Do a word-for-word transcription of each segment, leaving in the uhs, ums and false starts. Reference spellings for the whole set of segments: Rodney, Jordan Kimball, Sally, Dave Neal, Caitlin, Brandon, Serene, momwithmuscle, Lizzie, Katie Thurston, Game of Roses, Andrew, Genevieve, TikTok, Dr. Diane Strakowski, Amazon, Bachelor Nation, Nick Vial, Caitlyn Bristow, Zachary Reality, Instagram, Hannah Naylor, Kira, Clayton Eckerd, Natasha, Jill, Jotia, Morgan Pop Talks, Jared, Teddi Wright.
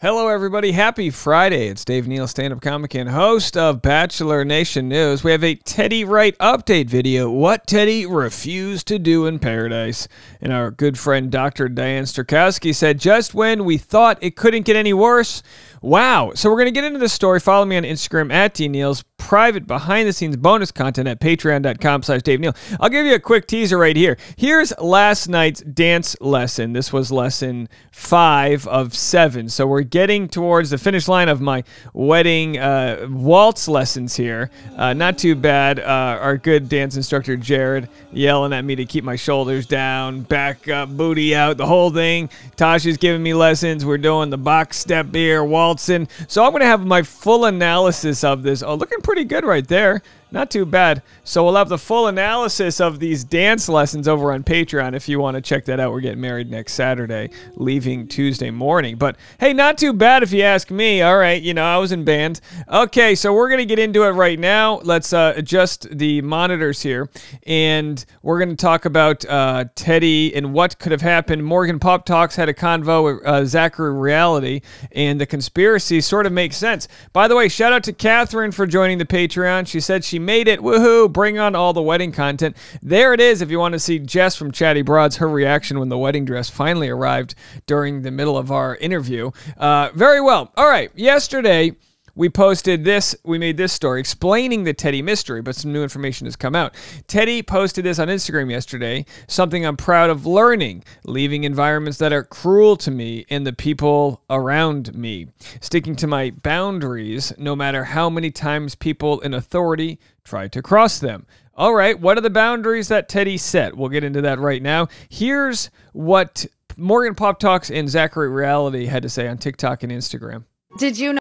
Hello, everybody. Happy Friday. It's Dave Neal, stand-up comic and host of Bachelor Nation News. We have a Teddi Wright update video, What Teddi Refused to Do in Paradise. And our good friend Doctor Diane Strakowski said, just when we thought it couldn't get any worse, wow. So we're going to get into this story. Follow me on Instagram at D Neals, private behind-the-scenes bonus content at patreon.com slash Dave Neal. I'll give you a quick teaser right here. Here's last night's dance lesson. This was lesson five of seven. So we're getting towards the finish line of my wedding uh, waltz lessons here. Uh, not too bad. Uh, our good dance instructor, Jared, yelling at me to keep my shoulders down, back up, booty out, the whole thing. Tasha's giving me lessons. We're doing the box step here, waltzing. So I'm going to have my full analysis of this. Oh, looking pretty good right there. Not too bad. So we'll have the full analysis of these dance lessons over on Patreon if you want to check that out. We're getting married next Saturday, leaving Tuesday morning. But, hey, not too bad if you ask me. All right, you know, I was in band. Okay, so we're going to get into it right now. Let's uh, adjust the monitors here. And we're going to talk about uh, Teddi and what could have happened. Morgan Pop Talks had a convo with uh, Zachary Reality, and the conspiracy sort of makes sense. By the way, shout out to Catherine for joining the Patreon. She said she made it. Woohoo. Bring on all the wedding content. There it is. If you want to see Jess from Chatty Broads, her reaction when the wedding dress finally arrived during the middle of our interview. Uh, very well. All right. Yesterday, we posted this. We made this story explaining the Teddi mystery, but some new information has come out. Teddi posted this on Instagram yesterday, something I'm proud of learning, leaving environments that are cruel to me and the people around me, sticking to my boundaries no matter how many times people in authority try to cross them. All right, what are the boundaries that Teddi set? We'll get into that right now. Here's what Morgan Pop Talks and Zachary Reality had to say on TikTok and Instagram. Did you know?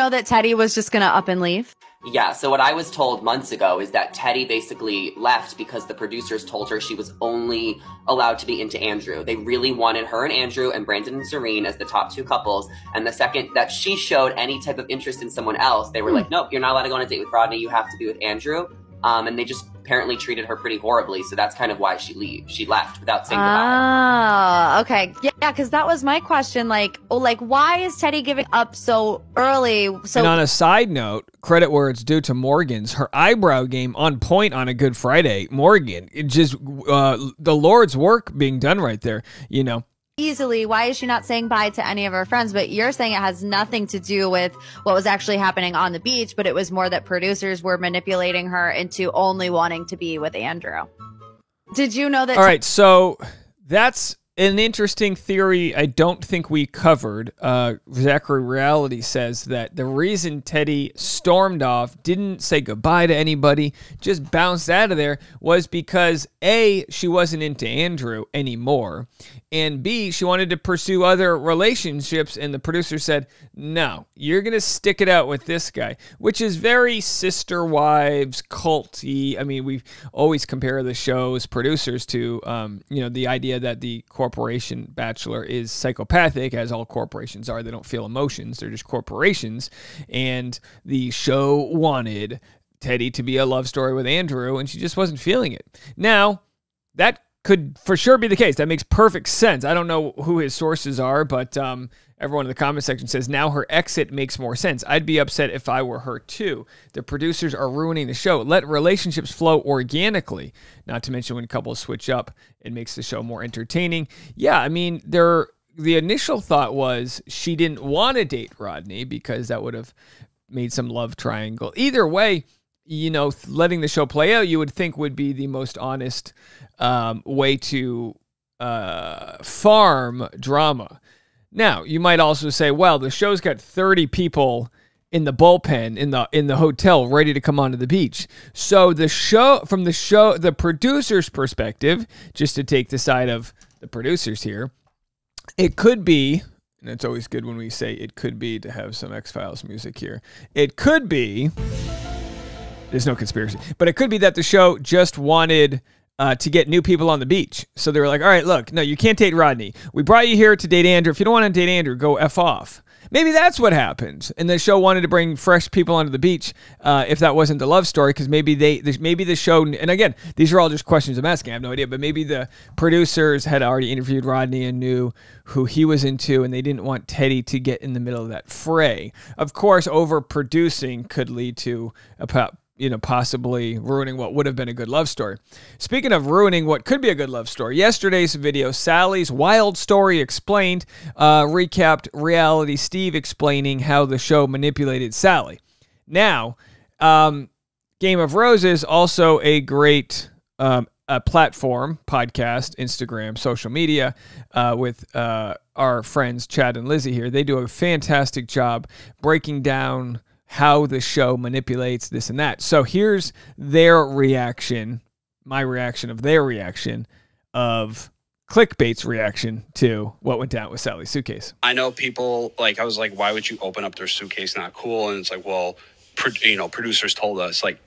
know that Teddi was just gonna up and leave? Yeah, so what I was told months ago is that Teddi basically left because the producers told her she was only allowed to be into Andrew. They really wanted her and Andrew and Brandon and Serene as the top two couples, and the second that she showed any type of interest in someone else, they were mm. like, nope, you're not allowed to go on a date with Rodney, you have to be with Andrew. Um, and they just apparently treated her pretty horribly, so that's kind of why she leave. She left without saying goodbye. Oh, okay. Yeah, because that was my question. Like, oh, like, why is Teddi giving up so early? So and on a side note, credit where it's due to Morgan's, her eyebrow game on point on a Good Friday. Morgan, it just uh, the Lord's work being done right there, you know. Easily, why is she not saying bye to any of her friends? But you're saying it has nothing to do with what was actually happening on the beach, but it was more that producers were manipulating her into only wanting to be with Andrew. Did you know that? All right, so that's an interesting theory I don't think we covered. Uh, Zachary Reality says that the reason Teddi stormed off, didn't say goodbye to anybody, just bounced out of there, was because A, she wasn't into Andrew anymore, and B, she wanted to pursue other relationships, and the producer said, no, you're going to stick it out with this guy, which is very sister wives, culty. I mean, we always compare the show's producers to, um, you know, the idea that the corporation bachelor is psychopathic, as all corporations are. They don't feel emotions. They're just corporations. And the show wanted Teddi to be a love story with Andrew, and she just wasn't feeling it. Now, that could for sure be the case. That makes perfect sense. I don't know who his sources are, but um, everyone in the comment section says, now her exit makes more sense. I'd be upset if I were her too. The producers are ruining the show. Let relationships flow organically. Not to mention when couples switch up, it makes the show more entertaining. Yeah, I mean, there. The initial thought was she didn't want to date Rodney because that would have made some love triangle. Either way, you know, letting the show play out, you would think would be the most honest um, way to uh, farm drama. Now, you might also say, well, the show's got thirty people in the bullpen, in the in the hotel, ready to come onto the beach. So the show, from the show, the producer's perspective, just to take the side of the producers here, it could be, and it's always good when we say it could be to have some X-Files music here, it could be... There's no conspiracy. But it could be that the show just wanted uh, to get new people on the beach. So they were like, all right, look, no, you can't date Rodney. We brought you here to date Andrew. If you don't want to date Andrew, go F off. Maybe that's what happened. And the show wanted to bring fresh people onto the beach, uh, if that wasn't the love story, because maybe they, maybe the show, and again, these are all just questions I'm asking, I have no idea, but maybe the producers had already interviewed Rodney and knew who he was into, and they didn't want Teddi to get in the middle of that fray. Of course, overproducing could lead to a pop, you know, possibly ruining what would have been a good love story. Speaking of ruining what could be a good love story, yesterday's video, Sally's Wild Story Explained, uh, recapped Reality Steve explaining how the show manipulated Sally. Now, um, Game of Roses, also a great um, a platform, podcast, Instagram, social media, uh, with uh, our friends Chad and Lizzie here. They do a fantastic job breaking down how the show manipulates this and that. So here's their reaction, my reaction of their reaction of clickbait's reaction to what went down with Sally's suitcase. I know people, like, I was like, why would you open up their suitcase? Not cool. And it's like, well, pro you know, producers told us, like,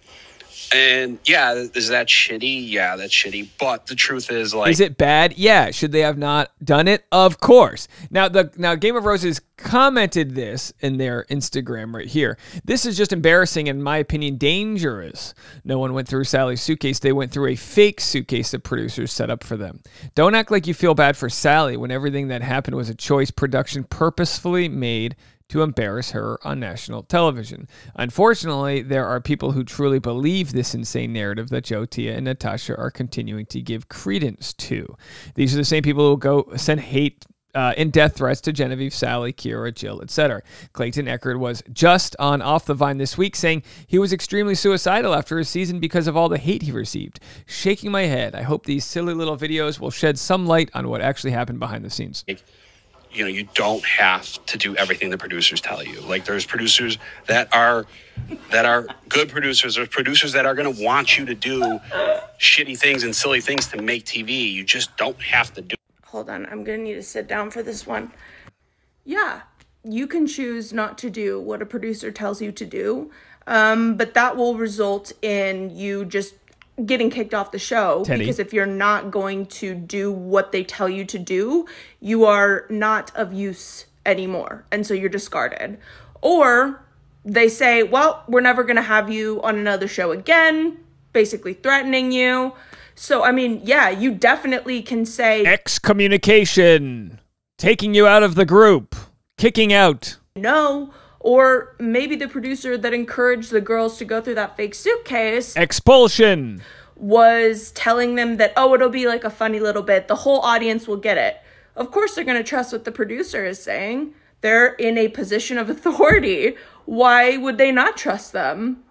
and yeah, is that shitty? Yeah, that's shitty. But the truth is, like, is it bad? Yeah. Should they have not done it? Of course. Now the now Game of Roses commented this in their Instagram right here. This is just embarrassing, in my opinion, dangerous. No one went through Sally's suitcase. They went through a fake suitcase that producers set up for them. Don't act like you feel bad for Sally when everything that happened was a choice production purposefully made to embarrass her on national television. Unfortunately, there are people who truly believe this insane narrative that Jotia and Natasha are continuing to give credence to. These are the same people who go send hate uh, and death threats to Genevieve, Sally, Kira, Jill, et cetera. Clayton Eckerd was just on Off the Vine this week saying he was extremely suicidal after his season because of all the hate he received. Shaking my head, I hope these silly little videos will shed some light on what actually happened behind the scenes. You know, you don't have to do everything the producers tell you. Like, there's producers that are that are good producers. There's producers that are going to want you to do shitty things and silly things to make T V. You just don't have to do. Hold on, I'm going to need to sit down for this one. Yeah, you can choose not to do what a producer tells you to do, um, but that will result in you just getting kicked off the show, Teddi. Because if you're not going to do what they tell you to do, you are not of use anymore, and so you're discarded. Or they say, well, we're never going to have you on another show again, basically threatening you. So, I mean, yeah, you definitely can say excommunication, taking you out of the group, kicking out. No. Or maybe the producer that encouraged the girls to go through that fake suitcase, expulsion, was telling them that, oh, it'll be like a funny little bit. The whole audience will get it. Of course, they're going to trust what the producer is saying. They're in a position of authority. Why would they not trust them?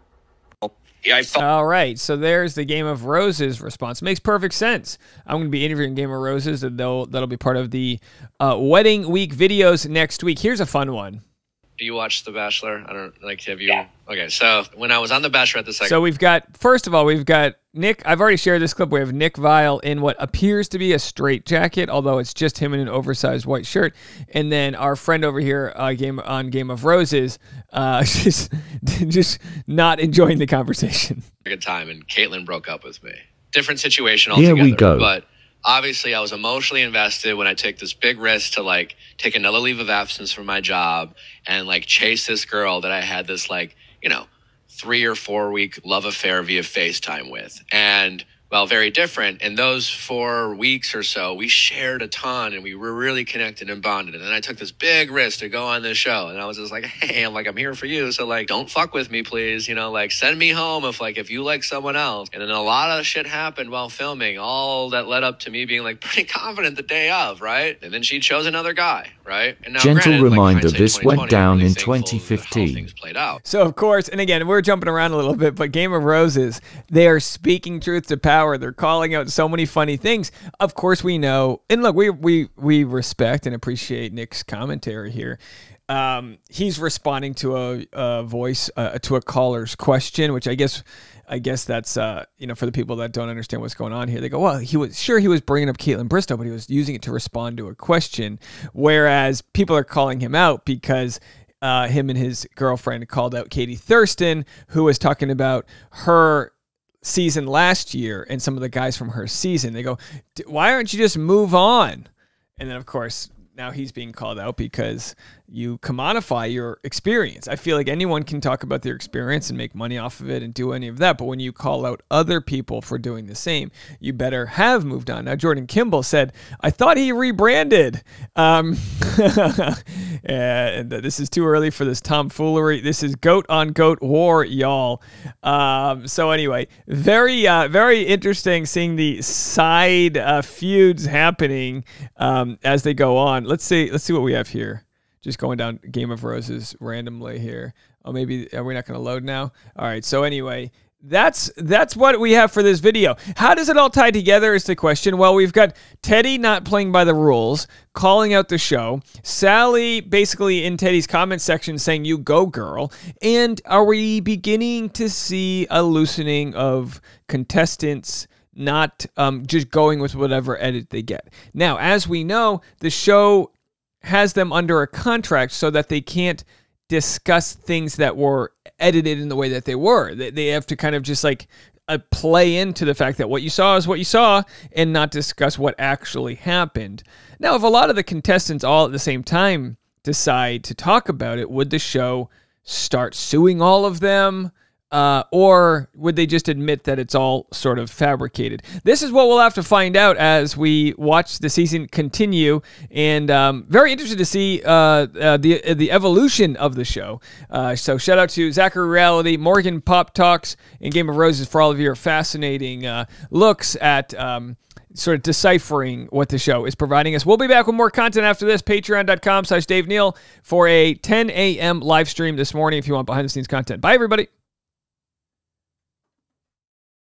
All right, so there's the Game of Roses response. Makes perfect sense. I'm going to be interviewing Game of Roses, and that'll, that'll be part of the uh, wedding week videos next week. Here's a fun one. Do you watch The Bachelor? I don't, like, have you? Yeah. Okay, so when I was on The Bachelor at the second... So we've got, first of all, we've got Nick. I've already shared this clip. We have Nick Vial in what appears to be a straitjacket, although it's just him in an oversized white shirt. And then our friend over here uh, game on Game of Roses, uh, just, just not enjoying the conversation. Good time, and Caitlin broke up with me. Different situation altogether. Here we go. But obviously, I was emotionally invested when I took this big risk to, like, take another leave of absence from my job and, like, chase this girl that I had this, like, you know, three or four week love affair via FaceTime with. And while very different, in those four weeks or so, we shared a ton and we were really connected and bonded. And then I took this big risk to go on this show. And I was just like, hey, I'm like, I'm here for you. So, like, don't fuck with me, please. You know, like, send me home if, like, if you like someone else. And then a lot of shit happened while filming, all that led up to me being, like, pretty confident the day of, right? And then she chose another guy, right? And now, gentle granted, reminder, like, this went down really in twenty fifteen. Things played out. So, of course, and again, we're jumping around a little bit, but Game of Roses, they are speaking truth to power. They're calling out so many funny things. Of course, we know, and look, we we we respect and appreciate Nick's commentary here. Um, he's responding to a, a voice uh, to a caller's question, which I guess I guess that's uh, you know, for the people that don't understand what's going on here. They go, well, he was sure he was bringing up Caitlyn Bristow, but he was using it to respond to a question, whereas people are calling him out because uh, him and his girlfriend called out Katie Thurston, who was talking about her season last year and some of the guys from her season. They go, why aren't you just move on? And then, of course, now he's being called out because you commodify your experience. I feel like anyone can talk about their experience and make money off of it and do any of that. But when you call out other people for doing the same, you better have moved on. Now, Jordan Kimball said, I thought he rebranded. Um, and this is too early for this tomfoolery. This is goat on goat war, y'all. Um, so anyway, very, uh, very interesting seeing the side uh, feuds happening um, as they go on. Let's see. Let's see what we have here. Just going down Game of Roses randomly here. Oh, maybe are we not going to load now? All right. So anyway, that's that's what we have for this video. How does it all tie together is the question. Well, we've got Teddi not playing by the rules, calling out the show. Sally basically in Teddi's comment section saying, "You go, girl." And are we beginning to see a loosening of contestants? Not um, just going with whatever edit they get. Now, as we know, the show has them under a contract so that they can't discuss things that were edited in the way that they were. They, they have to kind of just like uh, play into the fact that what you saw is what you saw and not discuss what actually happened. Now, if a lot of the contestants all at the same time decide to talk about it, would the show start suing all of them? Uh, or would they just admit that it's all sort of fabricated? This is what we'll have to find out as we watch the season continue. And um, very interested to see uh, uh, the the evolution of the show. Uh, so shout out to Zachary Reality, Morgan Pop Talks, and Game of Roses for all of your fascinating uh, looks at... Um, sort of deciphering what the show is providing us. We'll be back with more content after this. Patreon dot com slash Dave Neal for a ten A M live stream this morning if you want behind the scenes content. Bye, everybody.